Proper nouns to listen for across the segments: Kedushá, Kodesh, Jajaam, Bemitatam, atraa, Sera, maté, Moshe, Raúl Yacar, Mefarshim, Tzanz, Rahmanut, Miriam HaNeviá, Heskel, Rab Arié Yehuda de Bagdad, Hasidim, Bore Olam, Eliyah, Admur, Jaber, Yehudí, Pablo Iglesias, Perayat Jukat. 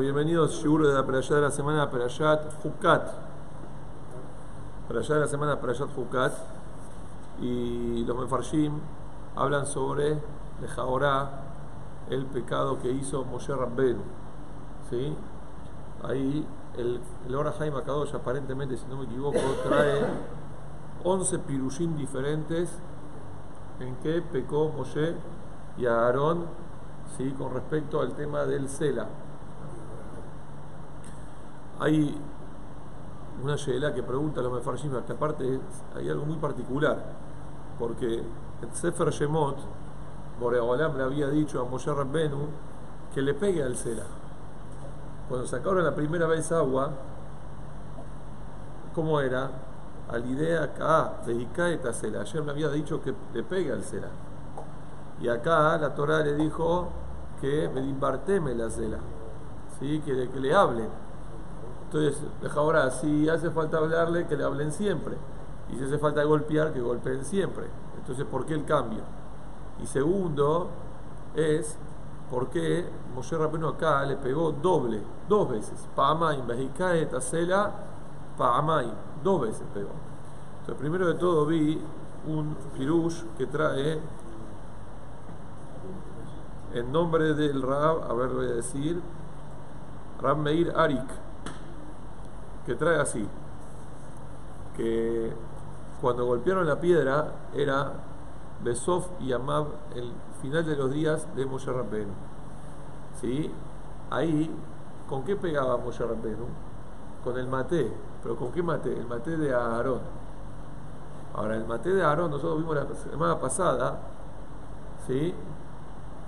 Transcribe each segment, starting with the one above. Bienvenidos, seguro de la Perayat de la semana, Perayat Jukat. Perayat de la semana, Perayat Jukat. Y los Mefarshim hablan sobre de Jaorá, el pecado que hizo Moshé Rabbenu. ¿Sí? Ahí el Orahaim Akadosh, aparentemente, si no me equivoco, trae 11 pirushim diferentes en que pecó Moshe y Aarón, ¿sí?, con respecto al tema del Sera. Hay una Sheelá que pregunta a los Mefarshim, que aparte hay algo muy particular, porque el Sefer Shemot, Bore Olam le había dicho a Moshé Rabbenu que le pegue al Sera. Cuando sacaron la primera vez agua, ¿cómo era? Al idea acá, de Icaeta Sera. Ayer le había dicho que le pegue al Sera. Y acá la Torah le dijo que me dimbarteme la Sera, ¿sí?, que le hablen. Entonces, ahora, si hace falta hablarle, que le hablen siempre. Y si hace falta golpear, que golpeen siempre. Entonces, ¿por qué el cambio? Y segundo, es porque Moshé Rabbenu acá le pegó doble, dos veces. Pa'amaim, Bejicaeta, Sera, Pa'amaim. Dos veces pegó. Entonces, primero de todo vi un pirush que trae en nombre del Rab, a ver, voy a decir, Rab Meir Arik, que trae así, que cuando golpearon la piedra era Besof y Amav, el final de los días de Moshé Rabbenu, ¿sí? Ahí, ¿con qué pegaba Moshé Rabbenu? Con el maté. ¿Pero con qué maté? El maté de Aarón. Ahora, el maté de Aarón, nosotros vimos la semana pasada, ¿sí?,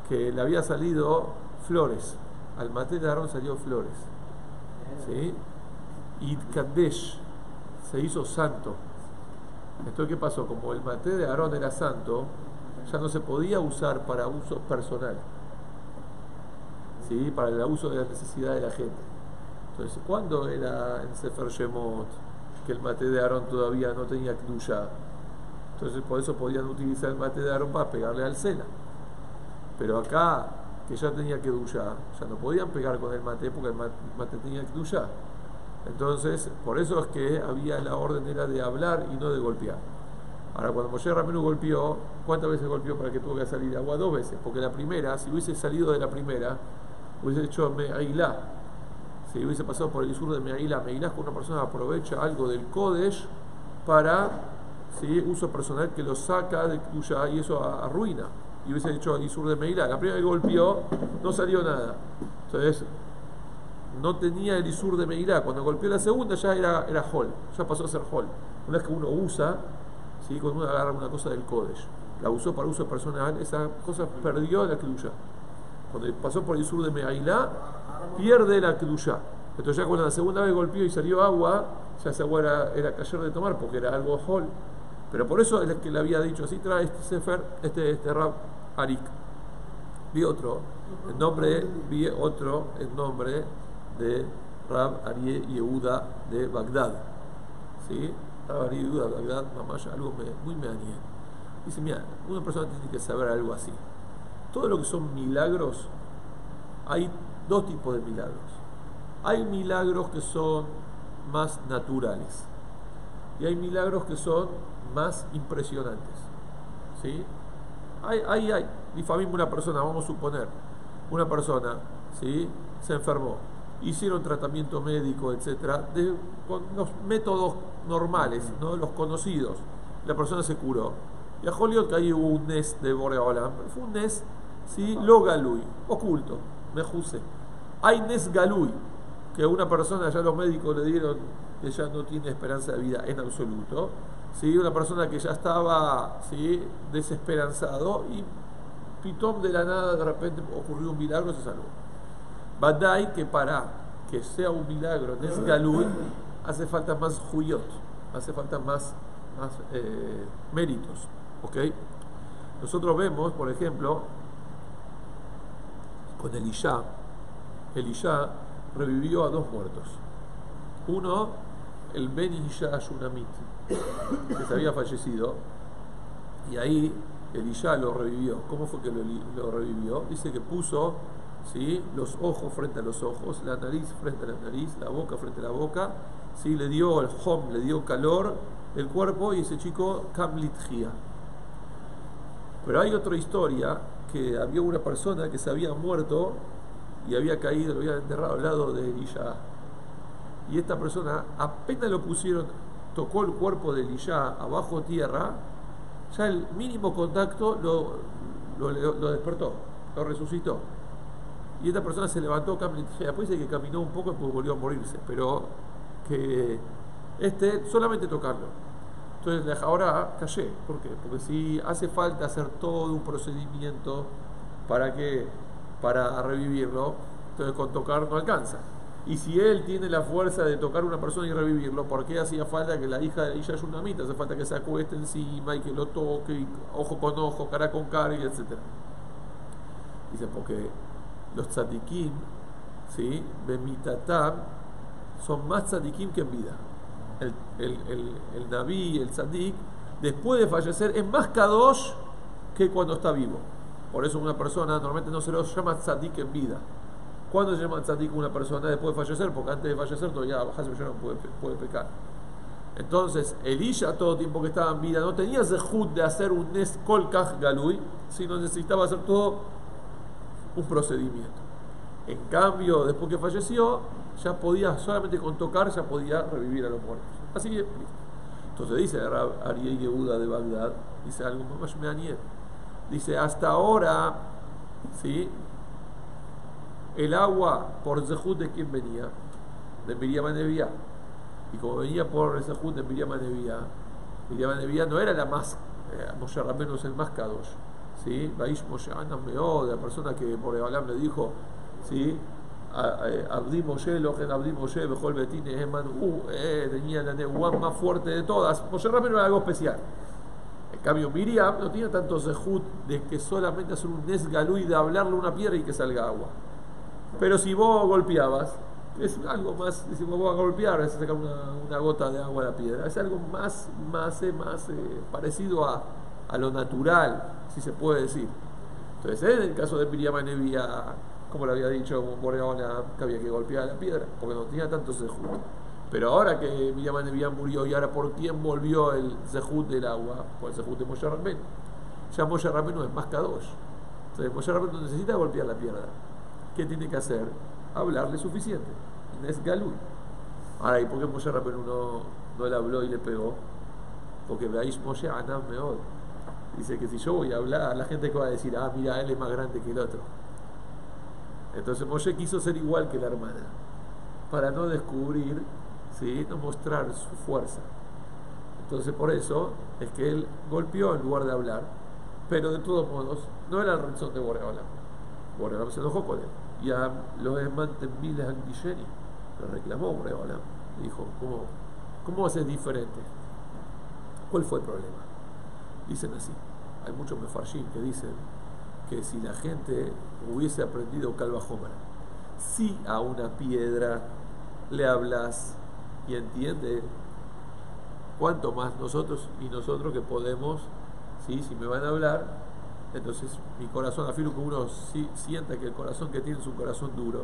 que le había salido flores. Al maté de Aarón salió flores, ¿sí? Y Kodesh se hizo santo. Entonces, ¿qué pasó? Como el maté de Aarón era santo, ya no se podía usar para uso personal, ¿sí?, para el uso de la necesidad de la gente. Entonces, ¿cuándo era en Sefer Shemot que el maté de Aarón todavía no tenía Kduyá? Entonces, por eso podían utilizar el maté de Aarón para pegarle al Sera. Pero acá, que ya tenía Kedushá, ya no podían pegar con el maté porque el maté tenía Kduyá. Entonces, por eso es que había la orden era de hablar y no de golpear. Ahora, cuando Moshé Rabbenu golpeó, ¿cuántas veces golpeó para que tuvo que salir agua? Dos veces, porque la primera, si hubiese salido de la primera, hubiese hecho Meailá, si hubiese pasado por el Isur de Meailá. Meailá es que una persona aprovecha algo del Kodesh para, ¿sí?, uso personal, que lo saca de Kduyá, y eso arruina, y hubiese hecho Isur de Meailá. La primera que golpeó, no salió nada, entonces no tenía el Isur de Meailá. Cuando golpeó la segunda ya era jol, ya pasó a ser jol. Una vez que uno usa, ¿sí?, cuando uno agarra una cosa del Kodesh, la usó para uso personal, esa cosa perdió la Kedushá. Cuando pasó por el Isur de Meailá, pierde la Kedushá. Entonces ya cuando la segunda vez golpeó y salió agua, ya esa agua era cayer de tomar, porque era algo jol. Pero por eso es que le había dicho así, trae este Sefer, este Rab Arik. Vi otro en nombre de Rab Arié Yehuda de Bagdad, ¿sí? Rab Arié Yehuda de Bagdad, mamá, ya algo muy me dañé. Dice, mira, una persona tiene que saber algo así. Todo lo que son milagros, hay dos tipos de milagros. Hay milagros que son más naturales y hay milagros que son más impresionantes, ¿sí? Hay difamimos una persona, vamos a suponer, una persona, ¿sí?, se enfermó, hicieron tratamiento médico, etcétera, con los métodos normales, ¿no?, los conocidos. La persona se curó. Y a Joliot, que ahí hubo un nes de Bore Olam, fue un nes, ¿sí?, logalui, oculto, me juzgué. Hay nes galui, que una persona, ya los médicos le dieron que ya no tiene esperanza de vida en absoluto, ¿sí?, una persona que ya estaba, ¿sí?, desesperanzado, y pitón de la nada, de repente ocurrió un milagro y se salvó. Badai, que para que sea un milagro en Esgalud hace falta más juyot, hace falta más méritos, ¿ok? Nosotros vemos, por ejemplo, con Eliyah revivió a dos muertos. Uno, el Benishah Shunamit, que se había fallecido, y ahí Eliyah lo revivió. ¿Cómo fue que lo revivió? Dice que puso ¿sí? Los ojos frente a los ojos, la nariz frente a la nariz, la boca frente a la boca, ¿sí? Le dio el hom, le dio calor el cuerpo y ese chico kamlitjía. Pero hay otra historia, que había una persona que se había muerto y había caído, lo había enterrado al lado de Eliyah, y esta persona apenas lo pusieron, tocó el cuerpo de Eliyah abajo tierra, ya el mínimo contacto lo despertó, lo resucitó, y esta persona se levantó, después dice que caminó un poco y pues volvió a morirse, pero que solamente tocarlo. Entonces ahora callé, ¿por qué? Porque si hace falta hacer todo un procedimiento para revivirlo, entonces con tocar no alcanza. Y si él tiene la fuerza de tocar a una persona y revivirlo, ¿por qué hacía falta que la hija de Isha Yunamita, hace falta que se acueste encima y que lo toque, y ojo con ojo, cara con cara, y etcétera? Dice, porque los tzadikim, ¿sí? Bemitatam, son más tzadikim que en vida. El Naví, el tzadik, después de fallecer, es más Kadosh que cuando está vivo. Por eso una persona normalmente no se lo llama tzadik en vida. ¿Cuándo se llama tzadik una persona después de fallecer? Porque antes de fallecer todavía puede pecar. Entonces, Eliyah, todo tiempo que estaba en vida, no tenía ese jud de hacer un nes kolkaj galui, sino necesitaba hacer todo un procedimiento. En cambio, después que falleció, ya podía, solamente con tocar, ya podía revivir a los muertos. Así que, entonces dice Rab Arié Yehuda de Bagdad, dice algo más, dice, hasta ahora, ¿sí? El agua por Zehut, ¿de quién venía? De Miriam HaNeviá. Y como venía por Zehut de Miriam HaNeviá, Miriam HaNeviá no era la más, Moshé Rabbenu es el más Kadosh, ¿sí? Baish Moshe Anameo, de la persona que Bore Olam le dijo, ¿sí? Abdi Moshe, Logen Abdi Moshe, Bejol Betine, Eman, tenía la Neuan más fuerte de todas. Moshé Rabbenu era algo especial. En cambio, Miriam no tenía tanto Zehut de que solamente hacer un Nesgalú y de hablarle una piedra y que salga agua. Pero si vos golpeabas, es algo más, si vos vas a golpear, es sacar una gota de agua a la piedra, es algo más parecido a lo natural, si se puede decir. Entonces, en el caso de Miriam HaNeviá, como le había dicho Bore Olam, que había que golpear la piedra, porque no tenía tanto zehut. Pero ahora que Miriam HaNeviá murió, y ahora por quién volvió el zehut del agua, por el zehut de Moshé Rabbenu. Ya Moshé Rabbenu es más Kadosh. Entonces, Moshé Rabbenu necesita golpear la piedra. ¿Qué tiene que hacer? Hablarle suficiente. Es galú. Ahora, ¿y por qué Moshé Rabbenu no le habló y le pegó? Porque veáis Moshe Anam Meod. Dice que si yo voy a hablar, la gente que va a decir, ah, mira, él es más grande que el otro. Entonces Moshe quiso ser igual que la hermana, para no descubrir, ¿sí? No mostrar su fuerza. Entonces por eso es que él golpeó en lugar de hablar, pero de todos modos no era el razón de Bore Olam. Bore Olam se enojó con él. Ya lo es mantenbiles anguilleni, lo reclamó Bore Olam, dijo, ¿cómo haces diferente? ¿Cuál fue el problema? Dicen así, hay muchos Mefarshim que dicen que si la gente hubiese aprendido Calva Homer, si a una piedra le hablas y entiende, cuanto más nosotros que podemos, ¿sí? Si me van a hablar, entonces mi corazón, afirmo que uno sienta que el corazón que tiene es un corazón duro,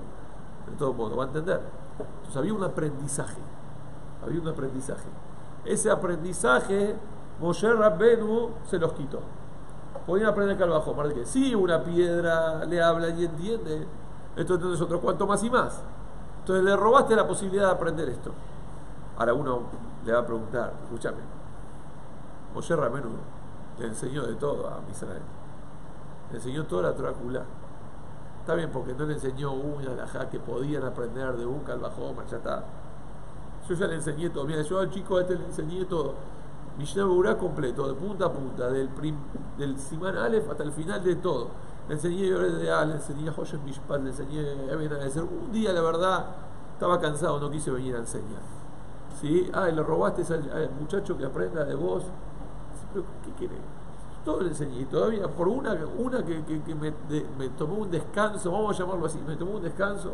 de todo modo va a entender. Entonces había un aprendizaje, ese aprendizaje Moshé Rabbenu se los quitó. Podían aprender Calvajo, para que si una piedra le habla y entiende, entonces nosotros cuanto más y más. Entonces le robaste la posibilidad de aprender esto. Ahora uno le va a preguntar, escúchame, Moshé Rabbenu le enseñó de todo a Israel. Le enseñó toda la Torá Kulá. Está bien, porque no le enseñó una halajá que podían aprender de un Calvajo, ya está. Yo ya le enseñé todo. Mira, yo al chico este le enseñé todo. Mishnah Berurá completo, de punta a punta, del Simán Aleph hasta el final de todo. Le enseñé Yored Deah, le enseñé Hoshen Mishpat, le enseñé Eben Haezer. Un día, la verdad, estaba cansado, no quise venir a enseñar. ¿Sí? Ah, y le robaste al muchacho que aprenda de vos. ¿Pero qué querés? Todo le enseñé, todavía por una que me tomó un descanso, vamos a llamarlo así, me tomó un descanso.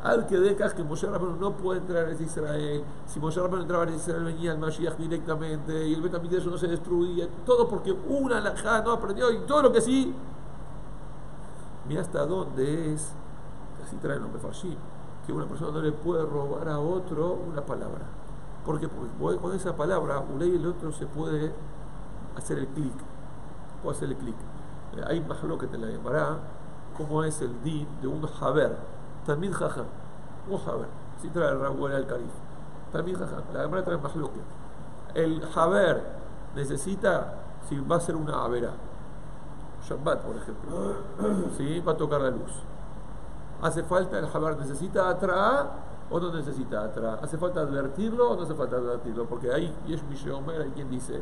Al que decas que Moshé Rabbenu no puede entrar en Israel, si Moshé Rabbenu entraba en Israel venía el Mashiach directamente y el Betamigdash no se destruía, todo porque una halajá no aprendió y todo lo que sí Mira hasta dónde es, así trae el nombre Mefarshim, que una persona no le puede robar a otro una palabra. ¿Por qué? Porque con esa palabra, un ley y el otro se puede hacer el clic. Puede hacer el clic. Hay más lo que te la llamará, como es el din de un Jaber. También Jajaam. Un Jaber. Si trae el Rabuela al Calif. También Jajaam. La Gemara trae más lo que. El Jaber necesita, si va a ser una avera. Shabbat, por ejemplo. ¿Sí? Va a tocar la luz. ¿Hace falta el Jaber? ¿Necesita atraa o no necesita atraa? ¿Hace falta advertirlo o no hace falta advertirlo? Porque ahí Yesh Mishe Omer, hay quien dice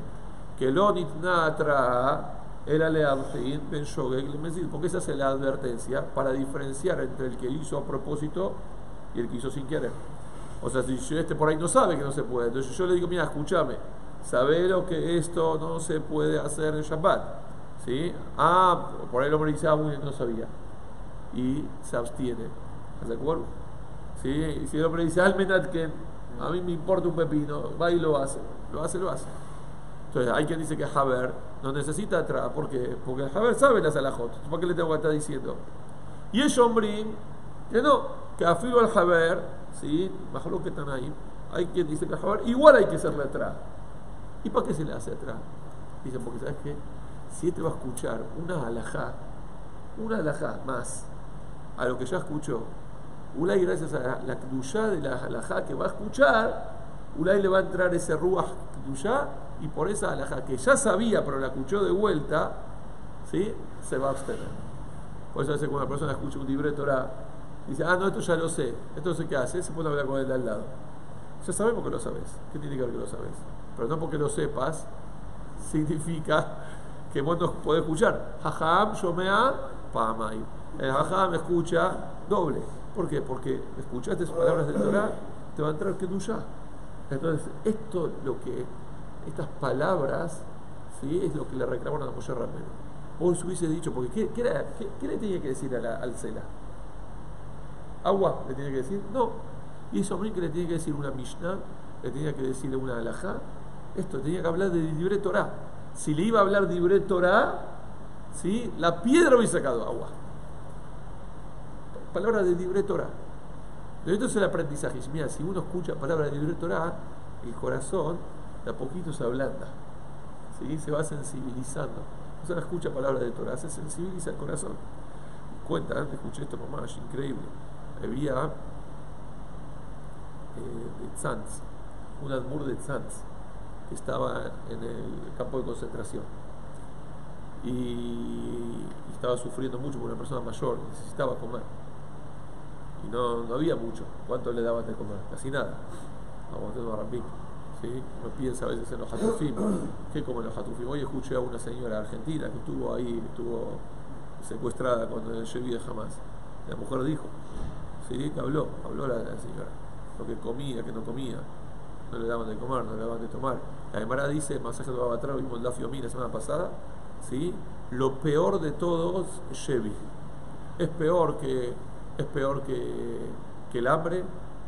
que lo nitna atraa el aleadhin ben shogeg le mesid, porque esa es la advertencia para diferenciar entre el que hizo a propósito y el que hizo sin querer. O sea, si este por ahí no sabe que no se puede, entonces yo le digo, mira, escúchame, sabe lo que esto no se puede hacer en Shabbat. ¿Sí? Ah, por ahí el hombre dice, muy bien, no sabía. Y se abstiene. ¿Estás de acuerdo? ¿Sí? Y si el hombre dice, que a mí me importa un pepino, va y lo hace. Lo hace. Entonces, hay quien dice que Jaber no necesita atraa. ¿Por qué? Porque Jaber sabe las alajot. ¿Para qué le tengo que estar diciendo? Y el Shombrim, que no, que afilo al Jaber, ¿sí? Bajo lo que están ahí, hay quien dice que al Jaber igual hay que hacerle atraa. ¿Y para qué se le hace atraa? Dicen, porque ¿sabes qué? Si te va a escuchar una alajá más a lo que ya escuchó, Ulay, gracias a la Kedushá de la alajá que va a escuchar, Ulay le va a entrar ese ruaj Kedushá, y por esa alajá que ya sabía pero la escuchó de vuelta, ¿sí? Se va a abstener. Por eso a veces cuando una persona escucha un libro de Torah, dice, ah, no, esto ya lo sé. Entonces, ¿qué hace? Se puede hablar con él de al lado. Ya sabemos que lo sabes. ¿Qué tiene que ver que lo sabes? Pero no porque lo sepas significa que vos no podés escuchar. Jajaam shomea pahamay. El Jajaam escucha doble. ¿Por qué? Porque escuchaste esas palabras del Torah, te va a entrar Kedushá. Entonces, estas palabras, ¿sí? Es lo que le reclamaron a Moshé Rabbenu. Vos hubiese dicho, porque ¿qué le tenía que decir al Sera? ¿Agua le tenía que decir? No. Y eso hombre que le tenía que decir una Mishnah, le tenía que decir una halajá. Esto, tenía que hablar de libre Torah. Si le iba a hablar de Libre Torah, ¿sí? La piedra hubiese sacado agua. Palabra de Libre Torah. Entonces el aprendizaje, mira, si uno escucha palabra de Libre Torah, el corazón de a poquito se ablanda, ¿sí? Se va sensibilizando. O sea, escucha palabra de Torah, se sensibiliza el corazón. Cuenta, antes escuché esto, mamá, es increíble. Había Tzanz, un Admur de Tzanz, que estaba en el campo de concentración y estaba sufriendo mucho porque una persona mayor necesitaba comer y no había mucho. ¿Cuánto le daban de comer? Casi nada. Aguantando a Rambín, ¿sí? Uno piensa a veces en los jatufins. ¿Qué comen los jatufins? Hoy escuché a una señora argentina que estuvo ahí, secuestrada cuando yo vi de jamás. La mujer dijo, ¿sí? Que habló la señora, lo que comía, que no comía. No le daban de comer, no le daban de tomar. La Gemara dice, masaje de atraa, vimos la Fiomina la semana pasada, ¿sí? Lo peor de todos es Shevi. Es peor que el hambre,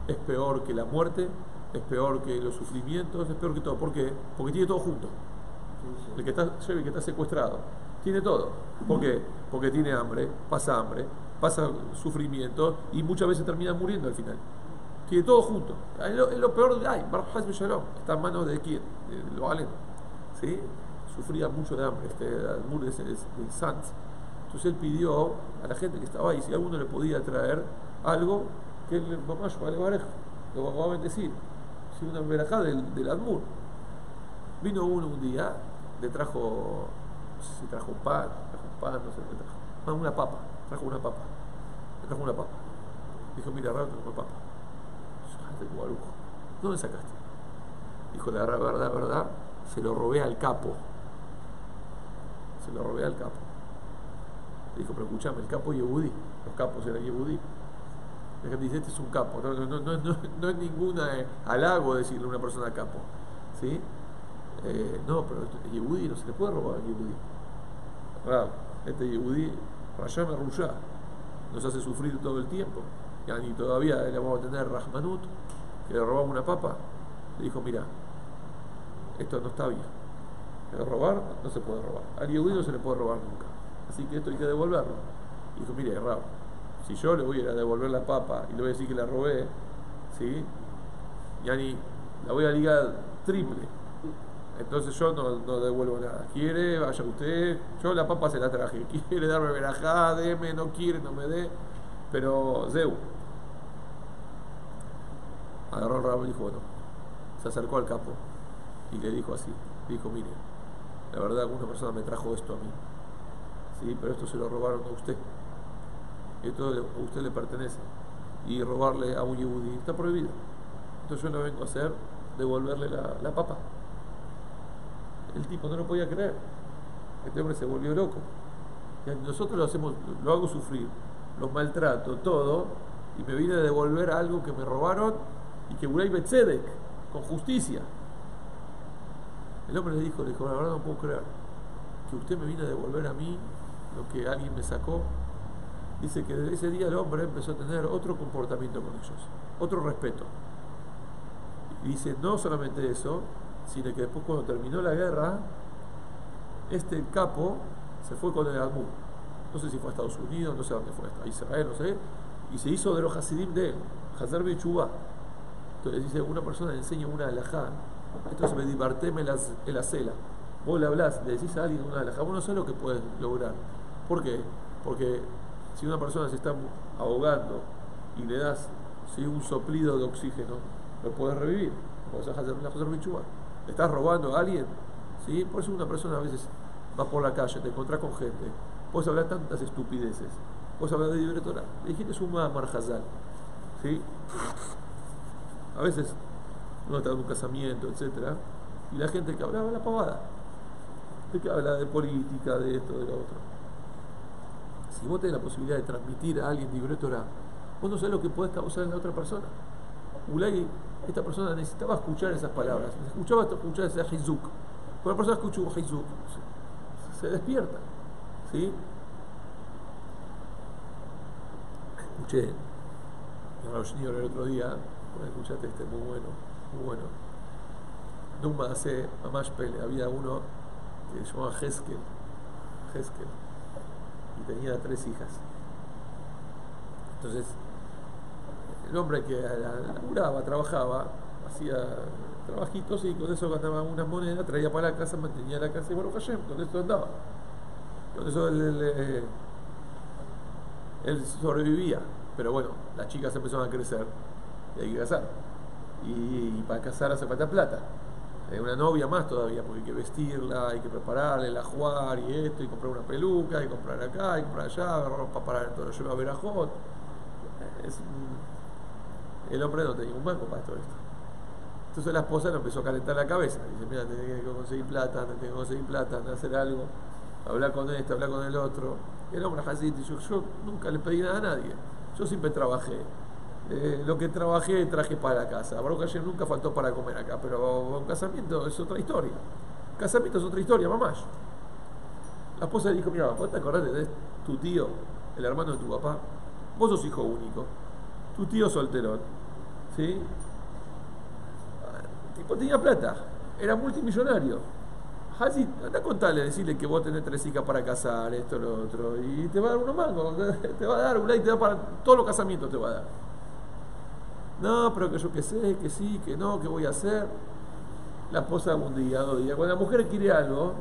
es peor que la muerte, es peor que los sufrimientos, es peor que todo. ¿Por qué? Porque tiene todo junto. El que está Shevi, que está secuestrado, tiene todo. ¿Por qué? Porque tiene hambre, pasa sufrimiento y muchas veces termina muriendo al final. Tiene todo junto. Es lo peor de... Está en manos de quién, de lo aleno. ¿Sí? Sufría mucho de hambre, Admur de Tzanz. Entonces él pidió a la gente que estaba ahí, si alguno le podía traer algo, que el mamá lo va a bendecir. Si una verajá del Admur. Vino uno un día, le trajo, no sé si trajo pan, no sé qué trajo. Ah, Le trajo una papa. Dijo, mira, raro, trajo una papa. ¿Dónde sacaste? Dijo, la verdad, se lo robé al capo. Dijo, pero escuchame, el capo es Yehudí. Los capos eran Yehudí. La gente dice, este es un capo. No es ningún halago decirle a una persona capo, ¿sí? No, pero Yehudí no se le puede robar a Yehudí. Claro, este Yehudí rayame rullá, nos hace sufrir todo el tiempo. Y todavía le vamos a tener Rahmanut, que le robamos una papa. Le dijo, mira, esto no está bien. Pero robar no se puede robar. Al Yehudí no se le puede robar nunca. Así que esto hay que devolverlo. Y dijo, mire, Rab, si yo le voy a devolver la papa y le voy a decir que la robé, ¿sí? Yani, la voy a ligar triple. Entonces yo no devuelvo nada. Quiere, vaya usted. Yo la papa se la traje. Quiere darme verajá, deme, no quiere, no me dé. Pero, Zeu. Agarró el rabo y dijo, bueno, se acercó al capo y le dijo así. Dijo, mire, la verdad una persona me trajo esto a mí. Sí, pero esto se lo robaron a usted. Esto a usted le pertenece. Y robarle a un Yehudí está prohibido. Entonces yo no vengo a hacer devolverle la papa. El tipo no lo podía creer. Este hombre se volvió loco. Y nosotros lo hago sufrir, los maltrato, todo, y me vine a devolver algo que me robaron y que Ulay Betzedek, con justicia. El hombre le dijo, la verdad no puedo creer que usted me vino a devolver a mí lo que alguien me sacó. Dice que desde ese día el hombre empezó a tener otro comportamiento con ellos, otro respeto. Y dice, no solamente eso, sino que después cuando terminó la guerra, el capo se fue con el Admur. No sé si fue a Estados Unidos, no sé dónde fue, a Israel, no sé. Y se hizo de los hasidim de él, Jazer Bechubá. Entonces dice, una persona le enseña una halajá, entonces me divertéme en la cela. Vos le hablás, le decís a alguien una halajá, vos no sabés lo que puedes lograr. ¿Por qué? Porque si una persona se está ahogando y le das un soplido de oxígeno, lo puedes revivir. Lo podés hacer una Jazer Bechubá. Le estás robando a alguien, ¿sí? Por eso una persona a veces va por la calle, te encontrás con gente, puedes hablar tantas estupideces, puedes hablar de Dibre Torah, le dijiste es un marjazal, ¿sí? A veces uno está en un casamiento, etcétera, y la gente que hablaba la pavada, que habla de política, de esto, de lo otro. Si vos tenés la posibilidad de transmitir a alguien Dibre Torah, vos no sabés lo que podés causar en la otra persona. Ulay, esta persona necesitaba escuchar esas palabras, escuchaba escuchar ese Hizuk. Cuando la persona escucha un Hizuk, se despierta, ¿sí? Escuché en Rab Shneor el otro día, bueno, escuchaste muy bueno, de un maté, Mamash Pele, había uno que se llamaba Heskel, y tenía 3 hijas. Entonces, el hombre que laburaba, trabajaba, hacía trabajitos y con eso ganaba unas monedas, traía para la casa, mantenía la casa y bueno, Jajaam, con eso andaba. Con eso él sobrevivía. Pero bueno, las chicas empezaron a crecer y hay que casar. Y para casar hace falta plata. Hay una novia más todavía, porque hay que vestirla, hay que prepararla, el ajuar y esto, y comprar una peluca, y comprar acá, y comprar allá, ropa para todo lo lleva a Berajot. El hombre no tenía un banco para todo esto. Entonces la esposa le empezó a calentar la cabeza. Dice, mira, te tengo que conseguir plata, anda a hacer algo, hablar con este, hablar con el otro. Y el hombre así, yo nunca le pedí nada a nadie. Yo siempre trabajé. Lo que trabajé, traje para la casa. Baruch Hashem nunca faltó para comer acá, pero un casamiento es otra historia. Casamiento es otra historia, mamá. La esposa le dijo, mira, ¿vos te acordás de tu tío, el hermano de tu papá? Vos sos hijo único. Tu tío solterón, ¿sí? El tipo tenía plata, era multimillonario. Así, anda a contarle, decirle que vos tenés 3 hijas para casar, esto, lo otro, y te va a dar uno mango, te va a dar un like, te va para todos los casamientos, te va a dar. No, pero que yo qué sé, que sí, que no, que voy a hacer. La esposa un día, 2 días. Cuando la mujer quiere algo,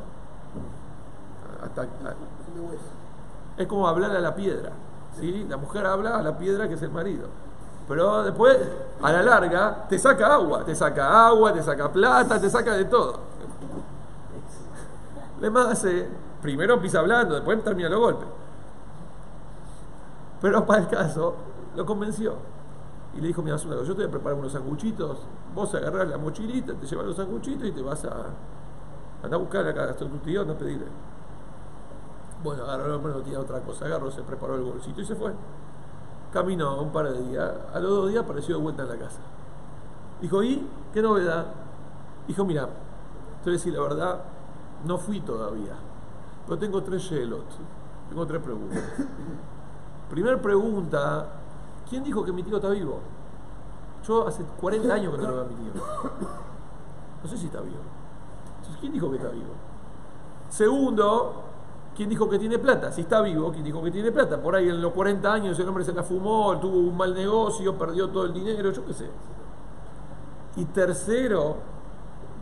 es como hablar a la piedra, ¿sí? La mujer habla a la piedra que es el marido. Pero después, a la larga, te saca agua, te saca plata, te saca de todo. Además, primero empieza hablando, después termina los golpes. Pero para el caso, lo convenció. Y le dijo, mira, yo te voy a preparar unos sanguchitos, vos agarrás la mochilita, te llevas los sanguchitos y te vas a buscar acá, hasta tu tío, no pedirle. Bueno, agarró el hombre, no tenía otra cosa, agarró, se preparó el bolsito y se fue. Caminó un par de días, a los 2 días apareció de vuelta en la casa. Dijo, ¿y qué novedad? Dijo, mira, te voy a decir la verdad, no fui todavía, pero tengo 3 yelot, tengo 3 preguntas. Primera pregunta, ¿quién dijo que mi tío está vivo? Yo hace 40 años que no lo veo a mi tío. No sé si está vivo. Entonces, ¿quién dijo que está vivo? Segundo, ¿Quién dijo que tiene plata? Si está vivo, ¿quién dijo que tiene plata? Por ahí en los 40 años el hombre se la fumó, tuvo un mal negocio, perdió todo el dinero, yo qué sé. Y tercero,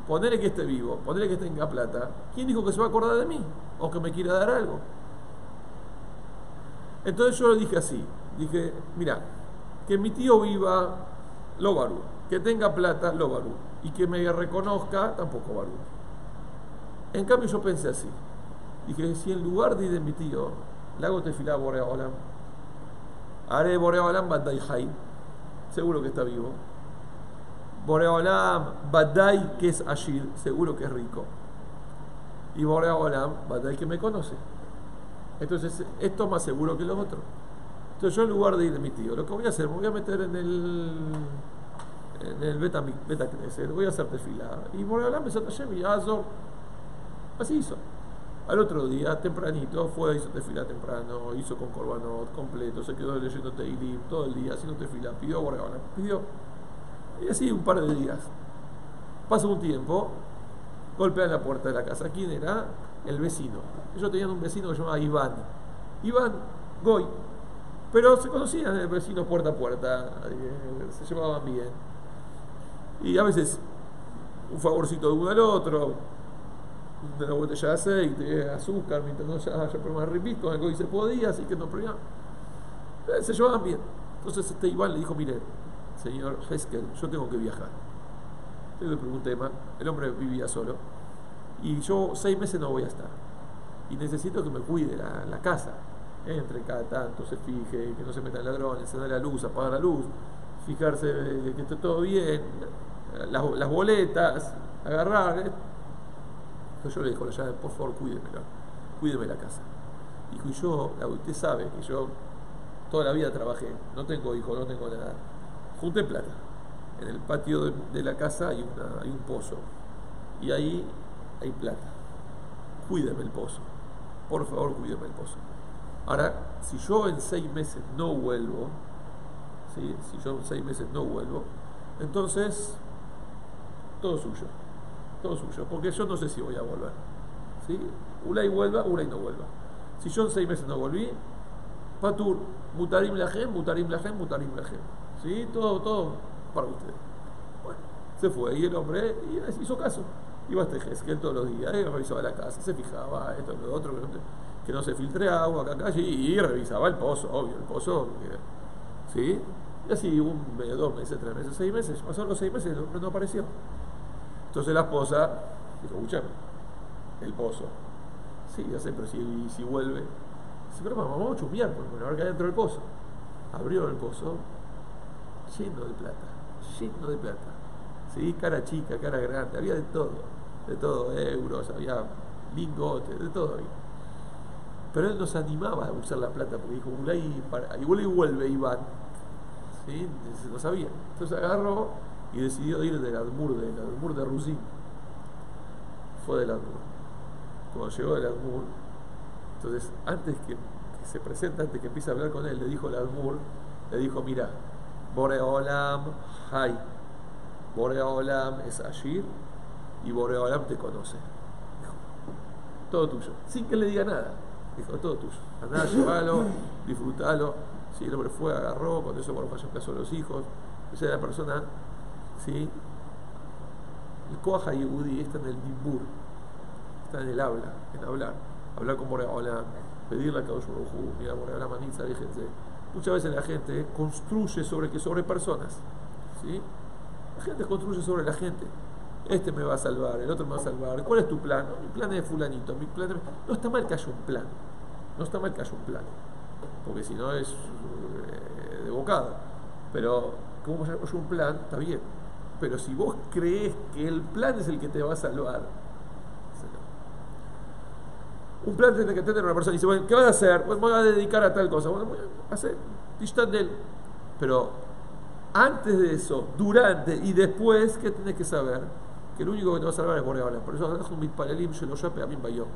ponele que esté vivo, ponele que tenga plata, ¿quién dijo que se va a acordar de mí? O que me quiera dar algo. Entonces yo lo dije así, dije, mira, que mi tío viva, lo barú, que tenga plata, lo barú, y que me reconozca, tampoco barú. En cambio yo pensé así, dije, si en lugar de ir de mi tío, le hago tefilá a Bore Olam, haré Bore Olam Badai Hai, seguro que está vivo, Bore Olam Badai que es Ashir, seguro que es rico, y Bore Olam Badai que me conoce. Entonces, esto es más seguro que los otros. Entonces, yo en lugar de ir de mi tío, lo que voy a hacer, me voy a meter en el beta crecer, voy a hacer tefilá. Y por ahí me sentó Yemi, así hizo. Al otro día, tempranito, fue, hizo tefilá temprano, hizo con corbanot completo, se quedó leyendo Teilim todo el día, haciendo tefilá, pidió por ahí, pidió. Y así un par de días. Pasa un tiempo, golpean la puerta de la casa. ¿Quién era? El vecino. Ellos tenían un vecino que se llamaba Iván. Iván Goy. Pero se conocían el vecino puerta a puerta. Se llevaban bien. Y a veces un favorcito de uno al otro. Una botella de aceite, azúcar, mientras no haya problemas de ripis, con el Goy se podía, así que no problema. Se llevaban bien. Entonces este Iván le dijo, mire, señor Heskel, yo tengo que viajar. Entonces le pregunté a Emma, el hombre vivía solo. Y yo 6 meses no voy a estar. Y necesito que me cuide la casa. Entre cada tanto, se fije, que no se metan ladrones, se da la luz, apaga la luz, fijarse que esté todo bien, las boletas, agarrar. Entonces yo le digo, la llave, por favor, cuídeme la casa. Dijo, y yo, usted sabe que yo toda la vida trabajé, no tengo hijos, no tengo nada. Junté plata. En el patio de la casa hay un pozo. Y ahí hay plata. Cuídeme el pozo. Por favor, cuídeme el pozo. Ahora, si yo en 6 meses no vuelvo, ¿sí? Si yo en 6 meses no vuelvo, entonces todo suyo, porque yo no sé si voy a volver. ¿Sí? Ulay vuelva, ulay no vuelva. Si yo en 6 meses no volví, patur, mutarim lahem, mutarim lahem, mutarim lahem. ¿Sí? Todo para usted. Bueno, se fue y el hombre hizo caso. Iba a este Heskel todos los días, revisaba la casa, se fijaba, esto, lo otro, que no se filtre agua, acá, allí, y revisaba el pozo, obvio, el pozo. ¿Sí? Y así 1 mes, 2 meses, 3 meses, 6 meses. Pasaron los 6 meses, el hombre no apareció. Entonces la esposa dijo, escúchame, el pozo. Sí, ya sé, pero si vuelve. Dice, pero mamá, vamos a chumbear, bueno, a ver qué hay dentro del pozo. Abrió el pozo, lleno de plata, lleno de plata. Sí, cara chica, cara grande, había de todo, euros, había lingotes, de todo había. Pero él nos animaba a usar la plata, porque dijo, y vuelve Iván, ¿sí? No sabía. Entonces agarró y decidió ir del Admur de Rusín. Fue del Admur. Cuando llegó del Admur, entonces antes que se presenta, antes que empiece a hablar con él, le dijo el Admur, le dijo, mira, Bore Olam Hai. Bore Olam es Ashir y Bore Olam te conoce. Dijo, todo tuyo, sin que le diga nada. Dijo, todo tuyo. Andá, llévalo, disfrútalo. Sí, el hombre fue, agarró, cuando eso por fallo casó a los hijos. Esa era la persona, ¿sí? El Koaj Yehudí está en el Dibur, está en el habla, en hablar con Bore Olam, pedirle a Kadosh Baruj Hu, mira Bore Olam Anitza, déjense. Muchas veces la gente construye sobre personas, ¿sí? La gente construye sobre la gente. Este me va a salvar, el otro me va a salvar. ¿Cuál es tu plan? Mi plan es fulanito. Mi plan es... No está mal que haya un plan. No está mal que haya un plan. Porque si no es de bocado. Pero como haya un plan, está bien. Pero si vos crees que el plan es el que te va a salvar. Un plan tiene que tener una persona y dice, bueno, ¿qué vas a hacer? Pues me voy a dedicar a tal cosa. Bueno, voy a hacer Tishtandel. Pero... antes de eso, durante y después, ¿qué tenés que saber? Que el único que te va a salvar es Bore Olam. Por eso haz un mitpalelim, sheloshá peamim bayom.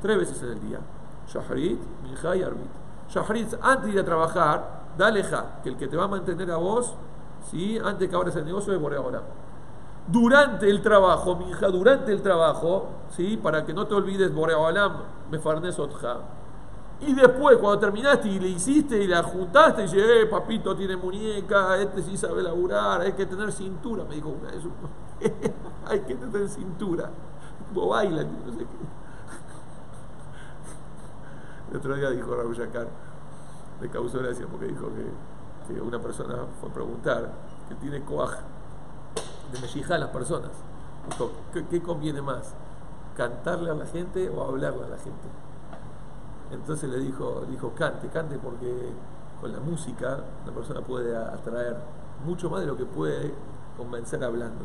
3 veces en el día. Shahrit, minjá y arbit. Shahrit, antes de ir a trabajar, dale ja, que el que te va a mantener a vos, ¿sí? Antes que abras el negocio es Bore Olam. durante el trabajo, mi hija, durante el trabajo, ¿sí? Para que no te olvides, Bore Olam, mefarnes otja. Y después, cuando terminaste y le hiciste y la juntaste, y dije, papito tiene muñeca, este sí sabe laburar, hay que tener cintura, me dijo una vez, hay que tener cintura, vos bailas, no sé qué. El otro día dijo Raúl Yacar, me causó gracia porque dijo que una persona fue a preguntar, que tiene coaj de mejilla a las personas, dijo, ¿qué conviene más? ¿Cantarle a la gente o hablarle a la gente? Entonces le dijo, cante, porque con la música la persona puede atraer mucho más de lo que puede convencer hablando.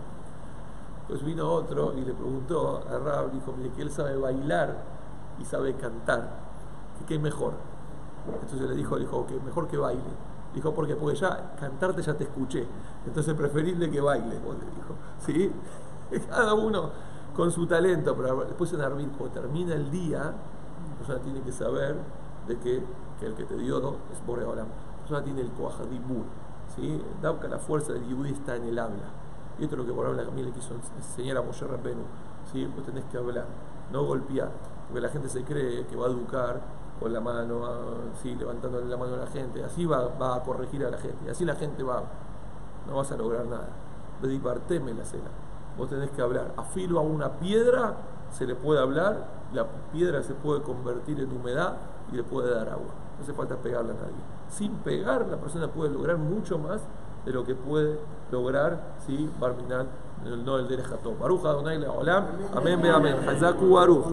Pues vino otro y le preguntó a Rab, dijo, mire, que él sabe bailar y sabe cantar, ¿qué es mejor? Entonces le dijo, que mejor que baile. Dijo, porque ya cantarte ya te escuché, entonces preferible que baile, vos le dijo, ¿sí? Cada uno con su talento, pero después en Arbil, cuando termina el día, la persona tiene que saber de que el que te dio es Bore Olam. La persona tiene el coajadibur, ¿sí? Dauka, la fuerza del Yehudí está en el habla. Y esto es lo que Bore Olam también le quiso enseñar a Moshé Rabbenu, ¿sí? Vos tenés que hablar, no golpear, porque la gente se cree que va a educar con la mano, ¿sí? Levantándole la mano a la gente, así va a corregir a la gente, y así la gente no vas a lograr nada. Dediparteme la cena, vos tenés que hablar, afilo a una piedra, se le puede hablar, la piedra se puede convertir en humedad y le puede dar agua. No hace falta pegarla a nadie. Sin pegar, la persona puede lograr mucho más de lo que puede lograr, ¿sí? Barminal, no el derejató. Baruja, Adonai, Leolam, amén, amén. Hazaku, Baruj.